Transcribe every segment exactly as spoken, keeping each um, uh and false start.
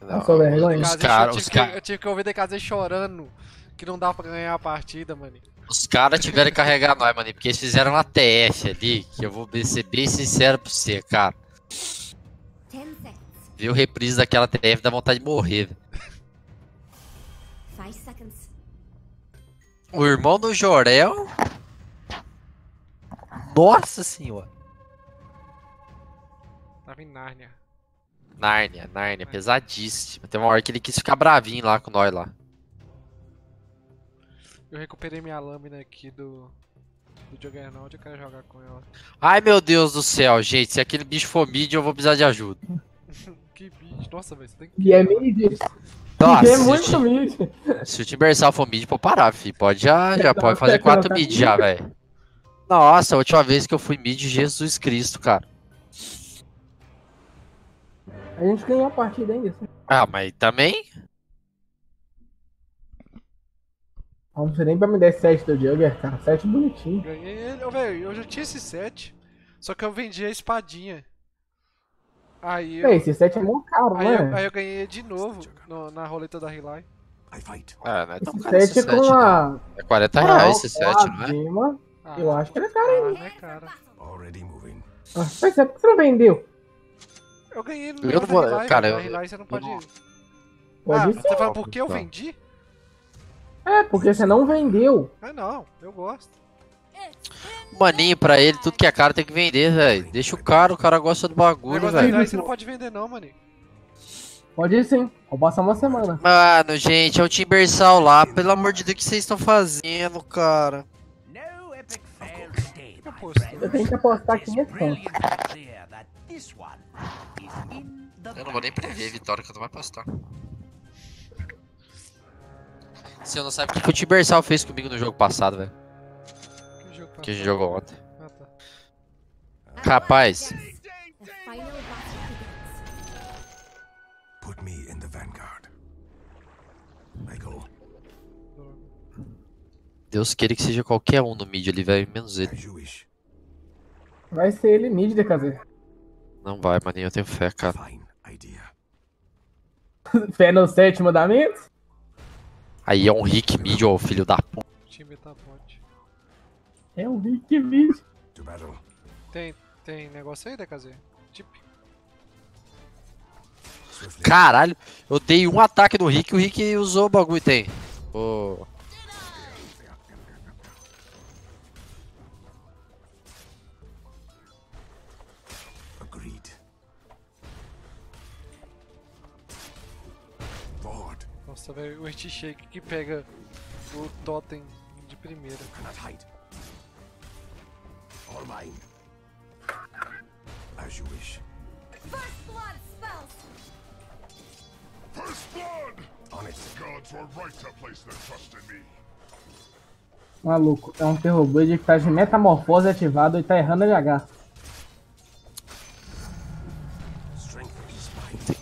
Não, sou bem, longe. Os caras, os caras. Eu tive que ouvir o D K Z chorando que não dá pra ganhar a partida, mano. Os caras tiveram que carregar nós, mano, porque eles fizeram uma T F ali, que eu vou ser bem sincero pra você, cara. Ver o reprise daquela T F dá vontade de morrer, velho. O irmão do Jorel. Nossa senhora. Tava em Nárnia. Nárnia, Nárnia, pesadíssima. Tem uma hora que ele quis ficar bravinho lá com nós lá. Eu recuperei minha lâmina aqui do, do Juggernaut, eu quero jogar com ela. Ai meu Deus do céu, gente, se aquele bicho for mid eu vou precisar de ajuda. Que bicho, nossa, velho, você tem que... E é mid? Nossa, é muito mid. Se o Tibersal for mid, pode parar, filho, pode já, já pode fazer quatro mid já, velho. Nossa, a última vez que eu fui mid, Jesus Cristo, cara. A gente ganhou a partida ainda. Ah, mas também... Não sei nem pra me dar sete do Jugger, cara. sete bonitinho. Ganhei ele, oh, velho. Eu já tinha esse set, só que eu vendi a espadinha. Aí eu... Ei, esse set é muito caro, aí né? Eu, aí eu ganhei de novo no, na roleta da Rylai. Ah, não é tão caro esse set, com set a... né? É quarenta reais esse set, não é? Ah, eu acho que ele é caro ainda. Ah, não é caro. Ah, mas é porque você não vendeu? Eu ganhei no eu não vou... Rylai, cara, eu... na Rylai você não pode... Não. Pode ah, ser. Você fala por que eu vendi? É, porque você não vendeu. Ah não, eu gosto. Maninho, pra ele, tudo que é caro tem que vender, velho. Deixa o cara, o cara gosta do bagulho, velho. Você não pode vender não, maninho. Pode ir sim, vou passar uma semana. Mano, gente, é o Tibersal lá, pelo amor de Deus, o que vocês estão fazendo, cara? Eu tenho que apostar quinhentos. Eu não vou nem prever a vitória que eu não vou apostar. Você não sabe o que o Tibersal fez comigo no jogo passado, velho. Que jogo passado? Que a gente jogou ontem. Ah, tá. Rapaz. Put me in the vanguard. Deus queira que seja qualquer um no mid ali, velho, menos ele. Vai ser ele mid, D K Z. Não vai, maninho, eu tenho fé, cara. Fé no sétimo da mente? Aí é um Rick mid, ô filho da puta. O time tá forte. É um Rick mid. Tem, tem negócio aí, D K Z? Tip. Caralho, eu dei um ataque do Rick e o Rick usou o bagulho, tem. Oh. Nossa, velho, o Earthshake que pega o Totem de primeira. Maluco, é um Terrorblade que tá de metamorfose ativado e tá errando H.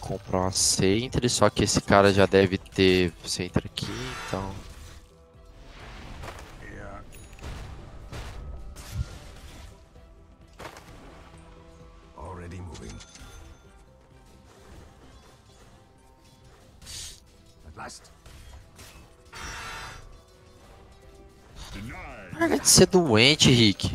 Comprar uma Sentry, só que esse cara já deve ter Sentry aqui, então... Yeah. Already moving. At last. Para de ser doente, Rick.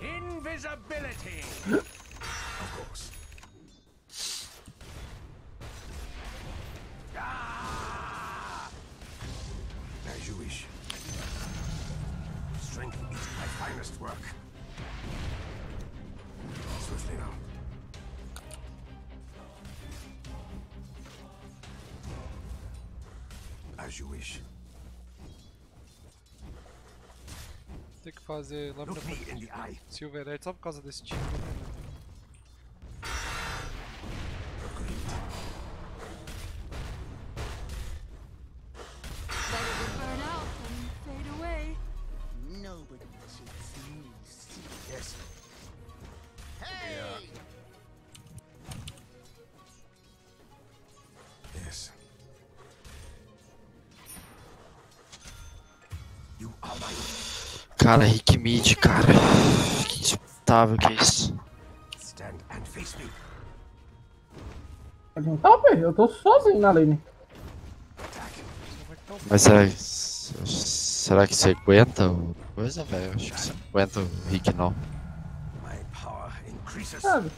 Invisibility. Of course. As you wish. Tem que fazer lá para frente. Silver Edge, só por causa desse time. Cara, Rick Mid, cara, que insuportável que é isso. Não tá, velho, eu tô sozinho na lane. Mas será que, será que você aguenta o coisa, velho? Acho que você não aguenta o Rick, não. Sabe?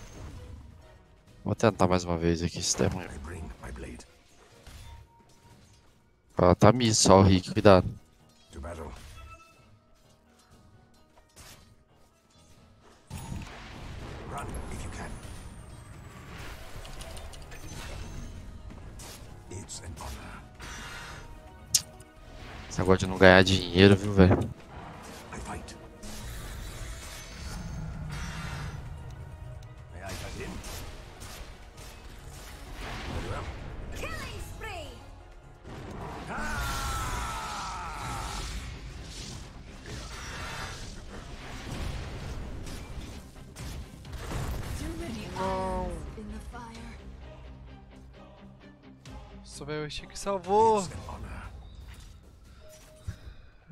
Vou tentar mais uma vez aqui, se der ruim. Ela tá mid só, o Rick, cuidado. Esse negócio de não ganhar dinheiro, viu, velho? Nossa, velho, o Chico salvou!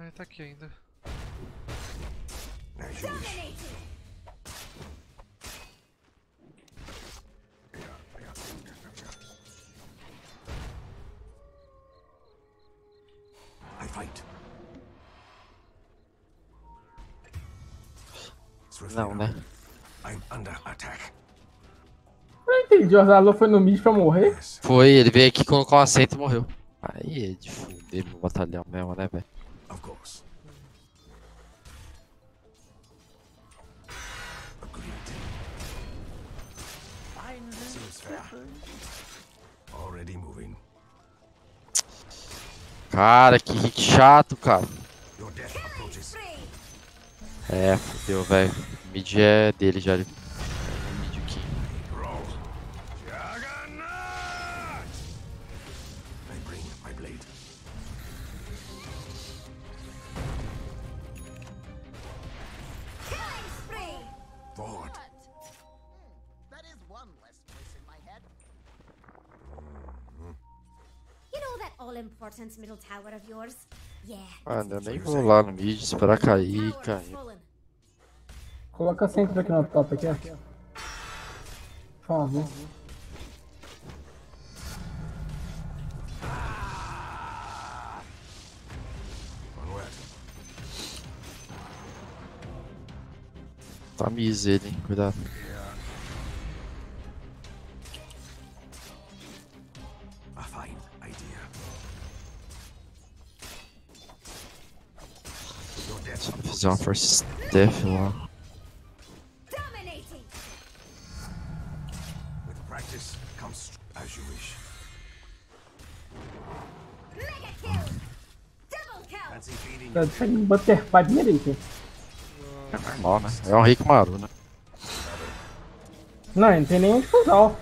Ele tá aqui ainda. Não, né? Eu não entendi, o Azalor foi no mid pra morrer? Foi, ele veio aqui, colocou um acento e morreu. Aí é de fuder meu batalhão mesmo, né, velho? Of course. Agreed. Seems fair. Already moving. Cara, que hit chato, cara. É, fodeu, velho. Mid é dele já. Ele... Mid aqui. Juggernaut! I bring my blade. Mano, eu nem vou lá no mid, esperar cair, cair. Coloca a Sentry aqui no top, aqui, ó. Por favor. Tá miserável, hein, cuidado. Fazer uma força staff lá. Tá saindo um butterfly direito. É normal, né? É um Rick Maru, né? Não, não tem nem onde fusar.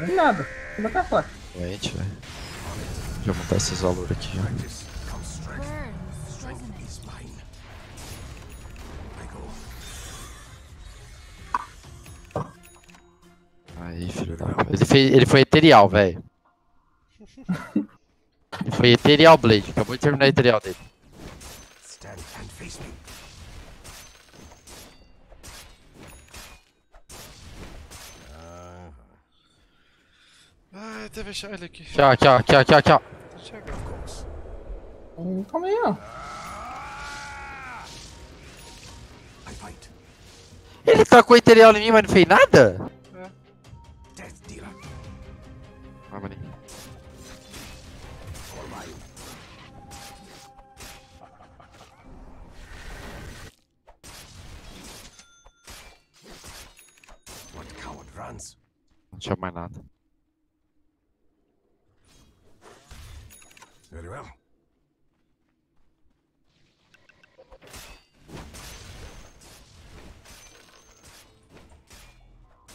Nem nada. Tem butterfly. Gente, velho. Deixa eu montar esses valores aqui já. Aí, filho da... ele, fez... ele foi Ethereal, velho. Ele foi Ethereal Blade. Acabou de terminar o Ethereal dele. Ah, até fechar ele aqui. Tchau, tchau, tchau, tchau, tchau. Hum, calma aí, ó. Ele tacou o Ethereal em mim, mas não fez nada? Não tinha mais nada. Very well.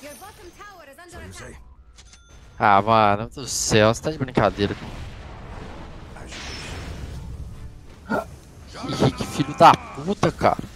Your bottom tower is under attack. Ah, mano do céu, você tá de brincadeira. Rick, filho da puta, cara.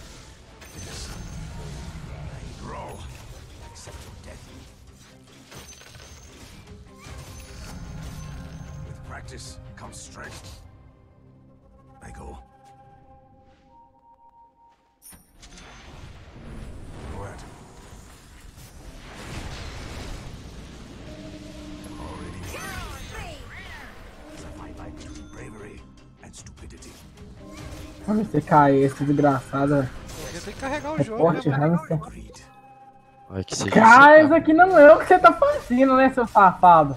C K, esse desgraçado. Eu tenho que carregar o Report jogo. Ai, que cara, isso aqui não é o que você tá fazendo, né, seu safado?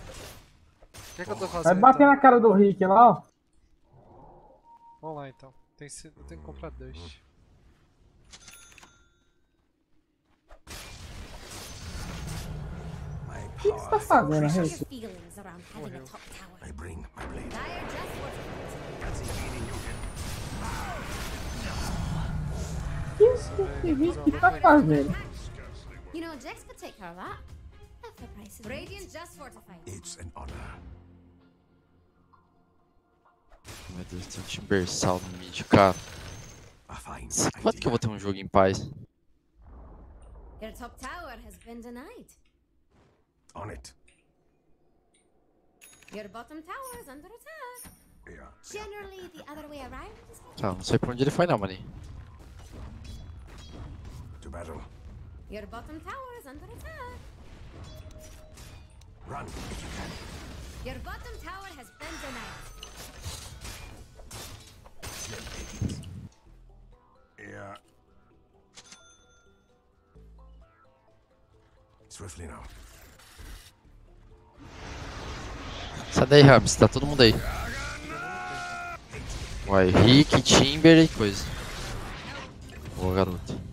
O que, que eu tô fazendo? Vai bater então? Na cara do Rick lá, ó. Vamos lá então. Tem que, eu tenho que comprar Dust. O que você tá fazendo, Rick? Morreu. Isso que Rick que tá fazendo? You know, Jax could take care of that. That's the price. Radiant just fortified. It's an honor. Meu Deus, tem um Tibersal no mid, cara. Quanto que eu vou ter um jogo em paz? Your top tower has been denied. On it. Your bottom tower is under attack. Yeah. Generally the other way around. Tá, não sei pra onde ele foi não, maninho. Battle. Your bottom tower is under attack. Run if you can. Your bottom tower has been denied. Yeah. Swiftly now. Sai daí, Raps, tá todo mundo aí. Uai, Rick, Timber e coisa. Boa, garoto.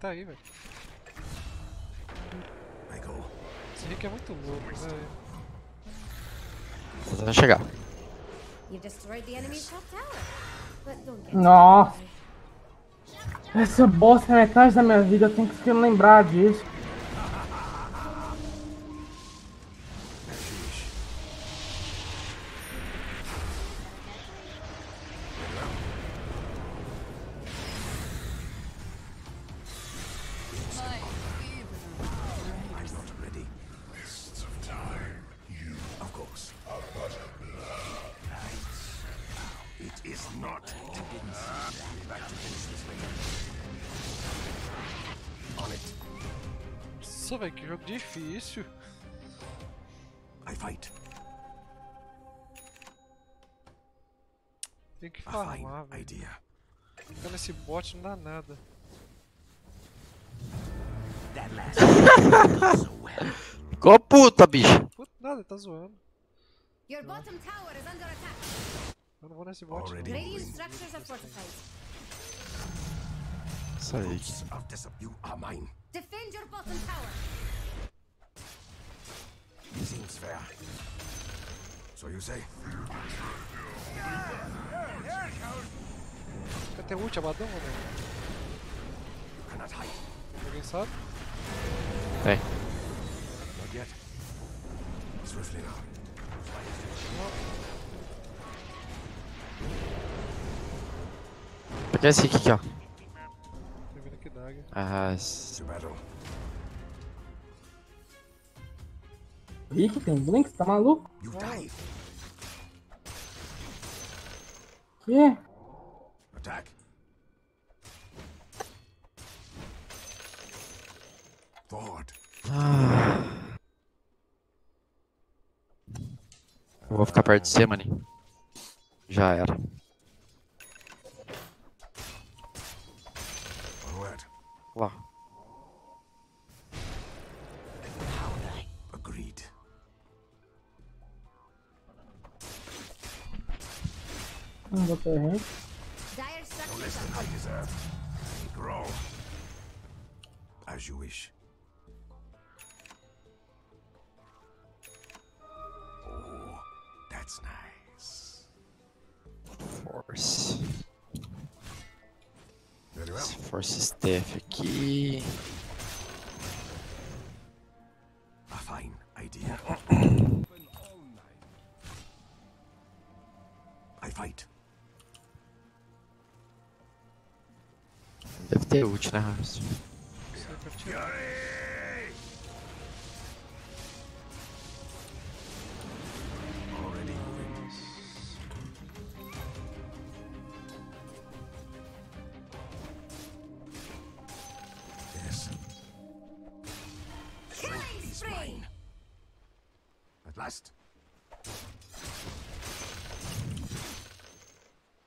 Tá aí, velho. Esse Rick é muito louco, velho. Tô tentando chegar. Nossa! Essa bosta é metade da minha vida, eu tenho que lembrar disso. Difícil. I fight. Tem que farmar, velho. Ficar nesse bot não dá nada. Ficou puta, bicho. Puta nada, tá zoando. Your bottom tower is under attack. Eu não vou nesse bot. Isso aí. Defend your bottom tower. Seems fair. So you say? Até o último abadão, velho. Alguém sabe? Tem. Pegar esse aqui, ó. Ah, esse... Rick, tem blink? Tá maluco? Que? Ataque. Ah. Eu vou ficar perto de você, mano. Já era. Lá. What the heck? No less than I deserve. Grow. As you wish. Oh, that's nice. Force. Very well. Force Steph aqui. A fine idea. I fight. Deve ter ult, né, Ramos? Yes. Is mine. At last.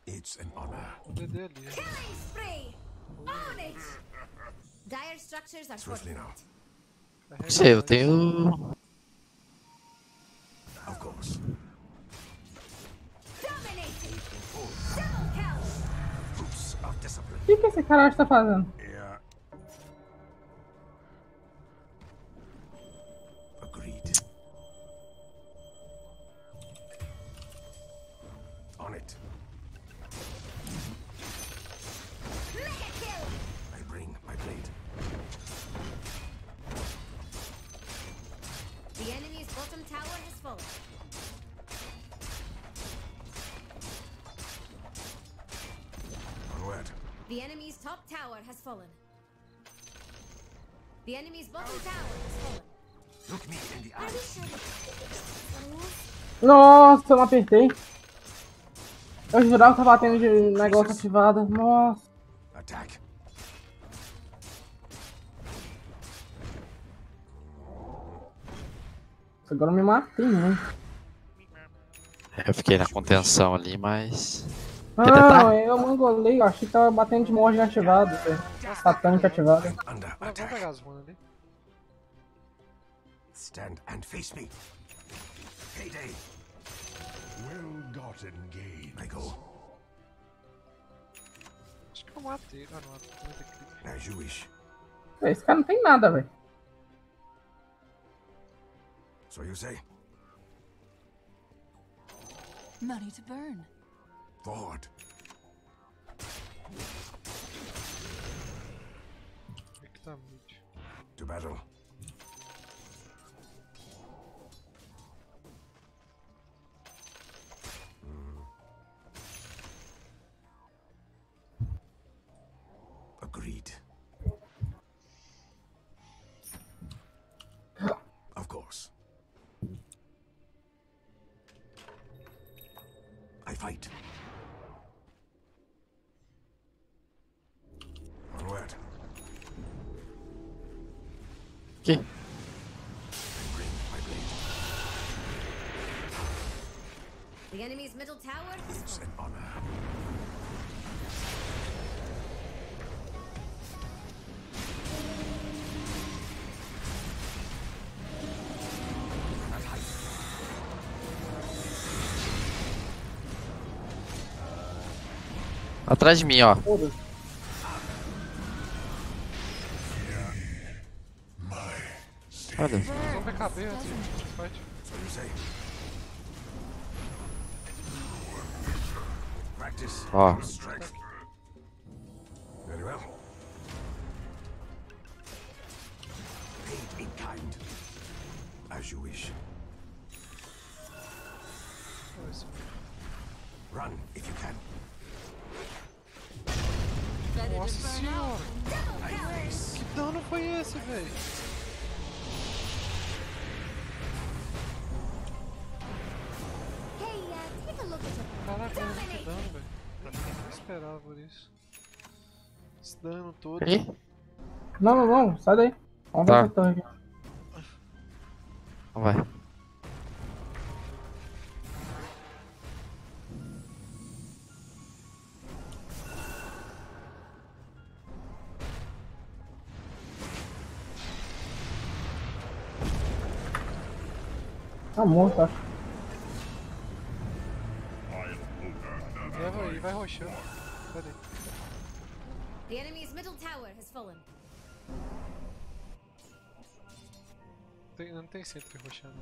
It's an honor. Não sei, eu tenho... O que que esse cara está fazendo? The enemy's top tower has fallen. The enemy's bottom tower has fallen. Look me in the eye. Nossa, eu não apertei. Eu jurava que tava tendo de negócio ativado. Nossa. Attack. Agora eu me matei, né? Eu fiquei na contenção ali, mas... Não, eu mangolei, eu achei que tava batendo de morte ativado, satânico ativado. Vamos pegar as runas ali. Stand and face me. Payday. Well gotten gain. I go. Acho que eu matei, ah não, eu matei. Esse cara não tem nada, velho. So you say? Money to burn. Forward. To battle. Mm. Agreed. Of course. I fight. Okay. The enemy's middle tower is an honor. Atrás de mim, ó. Olha. Vamos ver cabeça, gente. Ó. Nossa senhora. Que dano foi esse, velho? Caraca, olha que dano, velho. Eu não esperava por isso. Esse dano todo. E? Não, não, não, sai daí. Vamos ver o tanque. Vai. Tá morto, acho. Leva Oh, sure. Got it. The enemy's middle tower has fallen. Não tem Sentry roxando.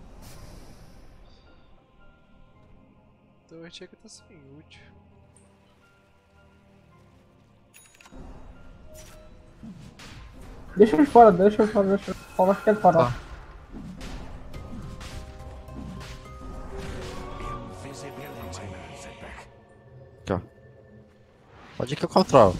Então o Earthshake tá sem ult. Deixa ele fora, deixa ele fora, deixa ele fora, acho que ele fora. Tá. Aqui ó. Pode ir que eu controlo.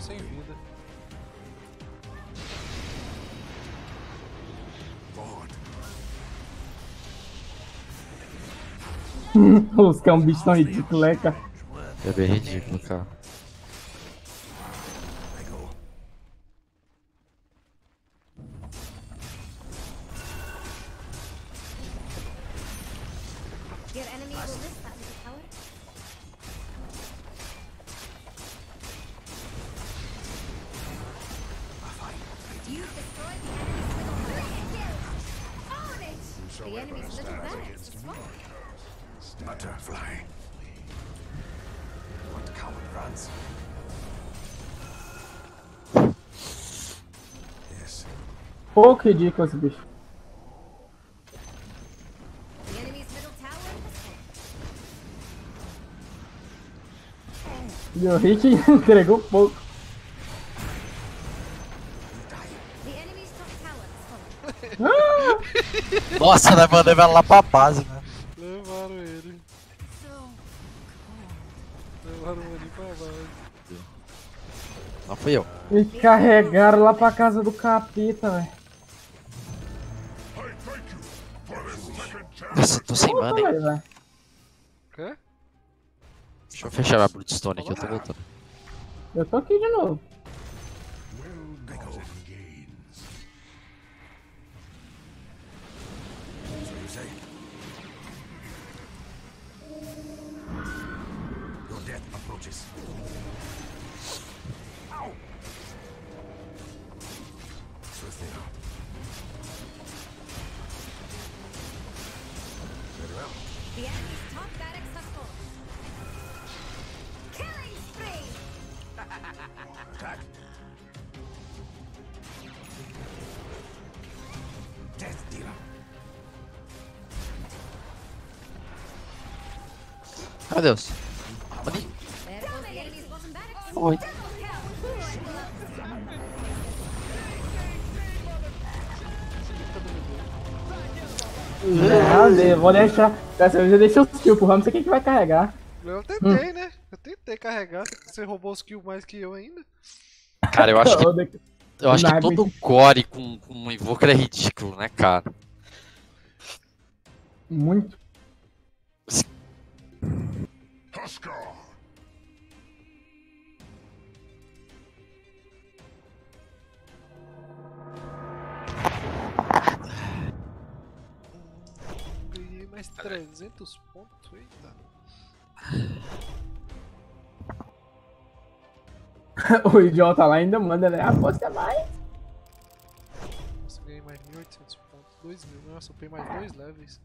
Sem vida. Os caras, um bicho tão ridículo, é, cara? É bem ridículo, cara. Pouco ridículo esse bicho. E o Rick entregou pouco. Nossa, né? Mandei ela lá pra base, né? Levaram ele. Levaram ele pra base. Não fui eu. Me carregaram lá pra casa do capeta, velho. Nossa, tô sem mana, hein? Véio. Quê? Deixa eu fechar a Bloodstone aqui, eu tô voltando. Eu tô aqui de novo. Meu Deus. Oi. Valeu, vou deixar. Dessa vez eu deixei os kills pro Ramos, não sei quem que vai carregar. Eu tentei, hum. né? Eu tentei carregar, você roubou os kills mais que eu ainda. Cara, eu acho que. Eu acho que todo core com, com um Invoker é ridículo, né, cara? Muito. Ganhei mais trezentos pontos, eita. O idiota lá ainda manda, né? Aposta mais. Nossa, eu ganhei mais mil e oitocentos pontos, dois mil, nossa, eu upei mais dois levels.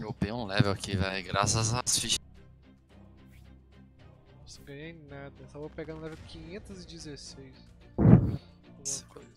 Eu upei um level aqui, velho, graças às fichas. Não ganhei nada, só vou pegar no level quinhentos e dezesseis. Alguma coisa.